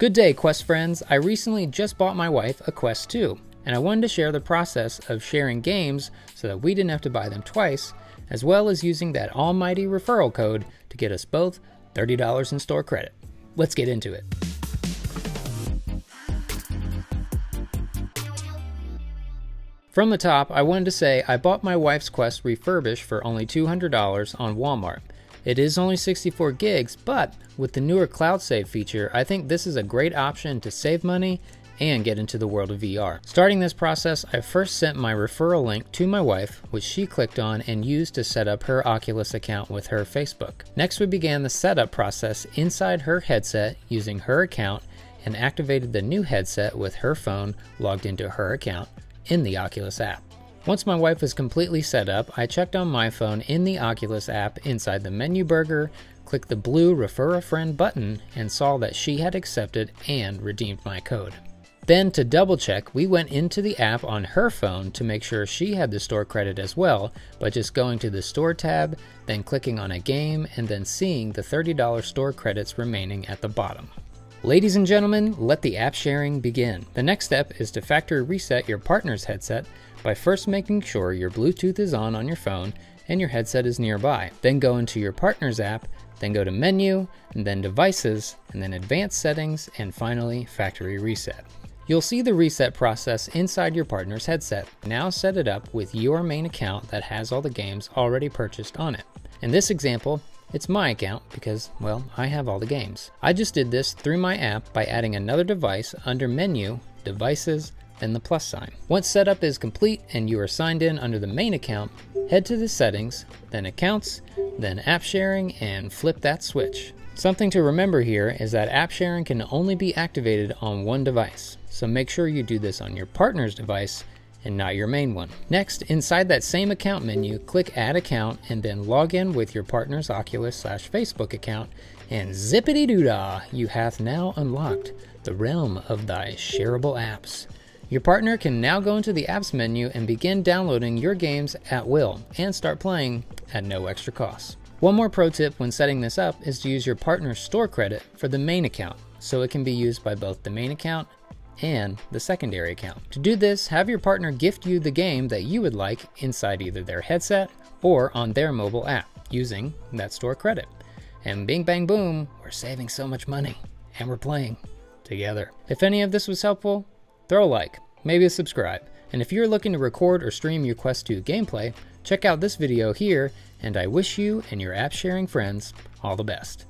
Good day, Quest friends. I recently just bought my wife a Quest 2, and I wanted to share the process of sharing games so that we didn't have to buy them twice, as well as using that almighty referral code to get us both $30 in store credit. Let's get into it. From the top, I wanted to say I bought my wife's Quest refurbished for only $200 on Walmart. It is only 64 gigs, but with the newer Cloud Save feature, I think this is a great option to save money and get into the world of VR. Starting this process, I first sent my referral link to my wife, which she clicked on and used to set up her Oculus account with her Facebook. Next, we began the setup process inside her headset using her account and activated the new headset with her phone logged into her account in the Oculus app. Once my wife was completely set up, I checked on my phone in the Oculus app inside the menu burger, clicked the blue Refer a Friend button, and saw that she had accepted and redeemed my code. Then to double check, we went into the app on her phone to make sure she had the store credit as well by just going to the store tab, then clicking on a game, and then seeing the $30 store credits remaining at the bottom. Ladies and gentlemen, let the app sharing begin. The next step is to factory reset your partner's headset by first making sure your Bluetooth is on your phone and your headset is nearby. Then go into your partner's app, then go to Menu, and then Devices, and then Advanced Settings, and finally Factory Reset. You'll see the reset process inside your partner's headset. Now set it up with your main account that has all the games already purchased on it. In this example, it's my account because, well, I have all the games. I just did this through my app by adding another device under Menu, Devices, then the plus sign. Once setup is complete and you are signed in under the main account, head to the Settings, then Accounts, then App Sharing, and flip that switch. Something to remember here is that app sharing can only be activated on one device, so make sure you do this on your partner's device and not your main one. Next, inside that same account menu, click Add Account and then log in with your partner's Oculus/Facebook account, and zippity doodah, you hath now unlocked the realm of thy shareable apps. Your partner can now go into the apps menu and begin downloading your games at will and start playing at no extra cost. One more pro tip when setting this up is to use your partner's store credit for the main account, so it can be used by both the main account and the secondary account. To do this, have your partner gift you the game that you would like inside either their headset or on their mobile app using that store credit. And bing bang boom, we're saving so much money and we're playing together. If any of this was helpful, throw a like, maybe a subscribe. And if you're looking to record or stream your Quest 2 gameplay, check out this video here, and I wish you and your app sharing friends all the best.